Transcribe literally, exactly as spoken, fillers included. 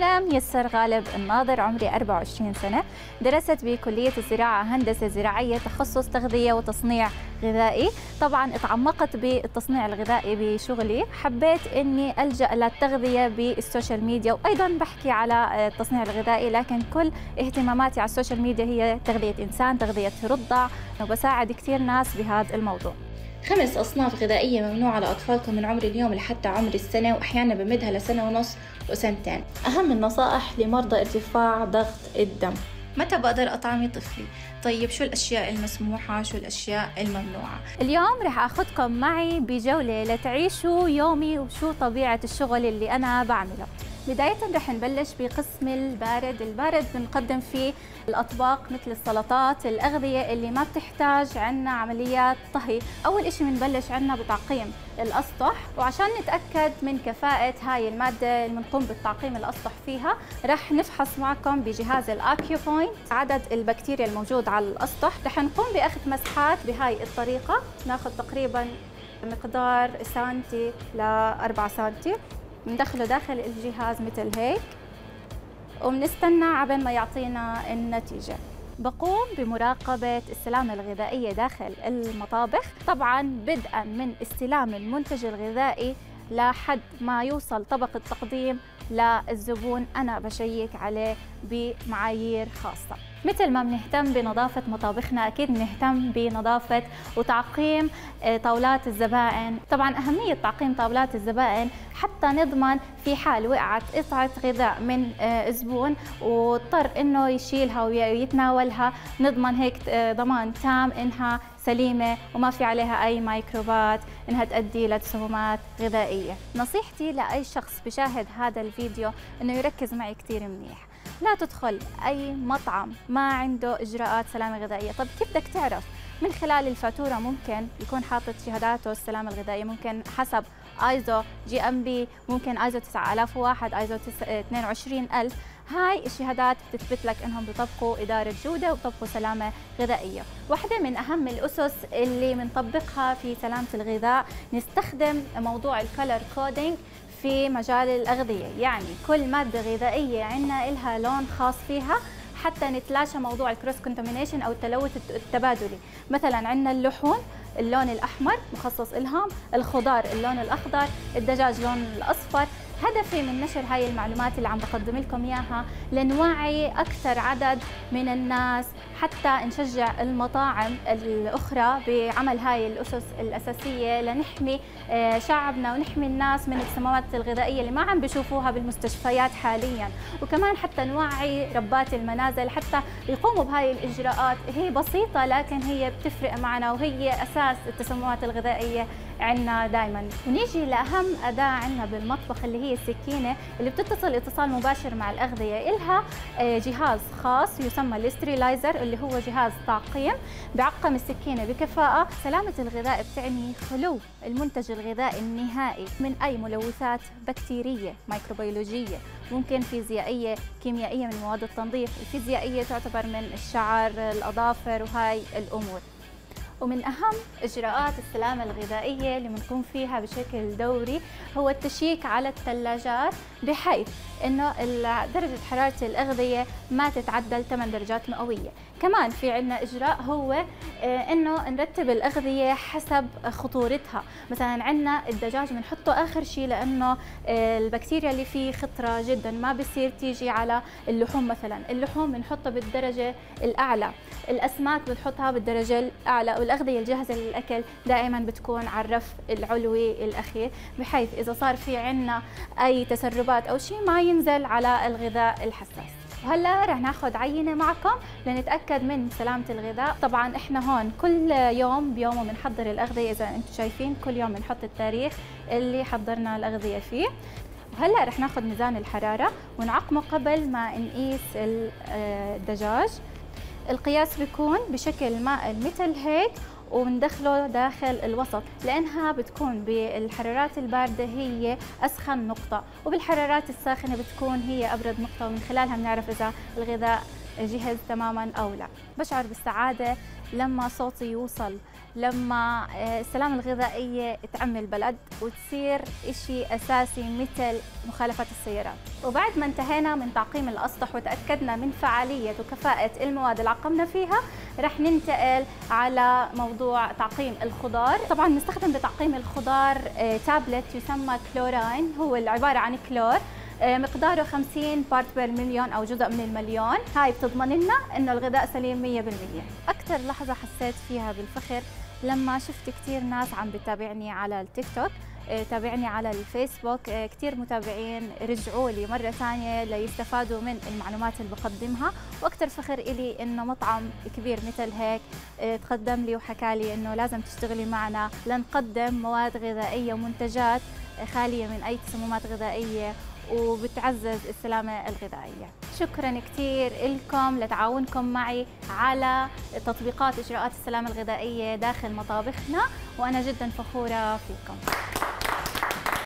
أنا ميسر غالب الناظر، عمري أربعة وعشرين سنة، درست بكلية الزراعة هندسة زراعية تخصص تغذية وتصنيع غذائي. طبعا اتعمقت بالتصنيع الغذائي بشغلي، حبيت اني ألجأ للتغذية بالسوشيال ميديا، وايضا بحكي على التصنيع الغذائي، لكن كل اهتماماتي على السوشيال ميديا هي تغذية انسان، تغذية رضع، وبساعد كثير ناس بهذا الموضوع. خمس أصناف غذائية ممنوعة لأطفالكم من عمر اليوم لحتى عمر السنة، وأحيانا بمدها لسنة ونص وسنتين. أهم النصائح لمرضى ارتفاع ضغط الدم: متى بقدر أطعمي طفلي؟ طيب شو الأشياء المسموحة؟ شو الأشياء الممنوعة؟ اليوم رح أخذكم معي بجولة لتعيشوا يومي وشو طبيعة الشغل اللي أنا بعمله. بداية رح نبلش بقسم البارد. البارد بنقدم فيه الأطباق مثل السلطات، الأغذية اللي ما بتحتاج عنا عمليات طهي. أول إشي بنبلش عنا بتعقيم الأسطح، وعشان نتأكد من كفاءة هاي المادة اللي بنقوم بتعقيم الأسطح فيها، رح نفحص معكم بجهاز الأكيوبوينت عدد البكتيريا الموجود على الأسطح. رح نقوم بأخذ مسحات بهاي الطريقة، ناخذ تقريبا مقدار سنتي لأربعة سنتي، بندخله داخل الجهاز مثل هيك، وبنستنى عبين ما يعطينا النتيجة. بقوم بمراقبة السلامة الغذائية داخل المطابخ، طبعاً بدءاً من استلام المنتج الغذائي لحد ما يوصل طبق التقديم للزبون. أنا بشيك عليه بمعايير خاصة. مثل ما بنهتم بنظافة مطابخنا، أكيد بنهتم بنظافة وتعقيم طاولات الزبائن. طبعاً أهمية تعقيم طاولات الزبائن حتى نضمن في حال وقعت قطعة غذاء من زبون واضطر إنه يشيلها ويتناولها، نضمن هيك ضمان تام إنها سليمة وما في عليها أي ميكروبات، إنها تؤدي لتسممات غذائية. نصيحتي لأي شخص بشاهد هذا الفيديو إنه يركز معي كتير منيح. لا تدخل أي مطعم ما عنده إجراءات سلامة غذائية. طب كيف بدك تعرف؟ من خلال الفاتورة ممكن يكون حاطط شهاداته السلامة الغذائية، ممكن حسب آيزو جي أم بي، ممكن آيزو تسعة آلاف وواحد، آيزو اثنين وعشرين ألف. هاي الشهادات بتثبت لك انهم بيطبقوا إدارة جودة وبيطبقوا سلامة غذائية. واحدة من أهم الأسس اللي بنطبقها في سلامة الغذاء، نستخدم موضوع الكلر كودينج في مجال الأغذية، يعني كل مادة غذائية عنا إلها لون خاص فيها حتى نتلاشى موضوع الكروس كونتمينيشن أو التلوث التبادلي. مثلا عنا اللحوم اللون الأحمر مخصص إلهم، الخضار اللون الأخضر، الدجاج لون الأصفر. هدفي من نشر هاي المعلومات اللي عم بقدم لكم إياها لنوعي أكثر عدد من الناس، حتى نشجع المطاعم الأخرى بعمل هاي الأسس الأساسية لنحمي شعبنا ونحمي الناس من التسممات الغذائية اللي ما عم بيشوفوها بالمستشفيات حاليا. وكمان حتى نوعي ربات المنازل حتى يقوموا بهاي الإجراءات. هي بسيطة لكن هي بتفرق معنا، وهي أساس التسممات الغذائية عنا دائما. ونيجي لأهم أداة عنا بالمطبخ اللي هي السكينة، اللي بتتصل اتصال مباشر مع الأغذية. إلها جهاز خاص يسمى الستريلايزر، اللي هو جهاز تعقيم، بعقم السكينة بكفاءة. سلامة الغذاء بتعني خلو المنتج الغذائي النهائي من أي ملوثات بكتيرية، مايكروبيولوجية، ممكن فيزيائية، كيميائية، من مواد التنظيف. الفيزيائية تعتبر من الشعر، الأظافر، وهاي الأمور. ومن أهم إجراءات السلامة الغذائية اللي بنقوم فيها بشكل دوري هو التشيك على الثلاجات، بحيث إنه درجة حرارة الأغذية ما تتعدى ثمانية درجات مئوية. كمان في عندنا إجراء هو إنه نرتب الأغذية حسب خطورتها. مثلا عندنا الدجاج بنحطه آخر شيء، لأنه البكتيريا اللي فيه خطرة جدا، ما بصير تيجي على اللحوم. مثلا اللحوم بنحطها بالدرجة الأعلى، الأسماك بنحطها بالدرجة الأعلى، والأغذية الجاهزة للأكل دائما بتكون على الرف العلوي الأخير، بحيث إذا صار في عندنا أي تسربات أو شيء ما ينزل على الغذاء الحساس. وهلا رح ناخذ عينه معكم لنتاكد من سلامه الغذاء. طبعا احنا هون كل يوم بيومه بنحضر الاغذيه، اذا انتم شايفين كل يوم بنحط التاريخ اللي حضرنا الاغذيه فيه. وهلا رح ناخذ ميزان الحراره ونعقمه قبل ما نقيس الدجاج. القياس بيكون بشكل مائل مثل هيك، وبندخله داخل الوسط، لأنها بتكون بالحرارات الباردة هي أسخن نقطة، وبالحرارات الساخنة بتكون هي أبرد نقطة، ومن خلالها بنعرف إذا الغذاء جهز تماماً أو لا. بشعر بالسعادة لما صوتي يوصل لما السلامة الغذائية تعم البلد وتصير إشي أساسي مثل مخالفة السيارات. وبعد ما انتهينا من تعقيم الأسطح وتأكدنا من فعالية وكفاءة المواد اللي عقمنا فيها، رح ننتقل على موضوع تعقيم الخضار. طبعا نستخدم بتعقيم الخضار تابلت يسمى كلورين، هو عبارة عن كلور مقداره خمسين بارت بير مليون أو جزء من المليون. هاي بتضمن لنا إنه الغذاء سليم مية بالمية. أكثر لحظة حسيت فيها بالفخر لما شفت كثير ناس عم بتابعني على التيك توك، تابعني على الفيسبوك، كثير متابعين رجعوا لي مرة ثانية ليستفادوا من المعلومات اللي بقدمها. وأكثر فخر إلي إنه مطعم كبير مثل هيك تقدم لي وحكى لي إنه لازم تشتغلي معنا لنقدم مواد غذائية ومنتجات خالية من أي تسممات غذائية وبتعزز السلامة الغذائية. شكراً كتير لكم لتعاونكم معي على تطبيقات إجراءات السلامة الغذائية داخل مطابخنا، وأنا جداً فخورة فيكم.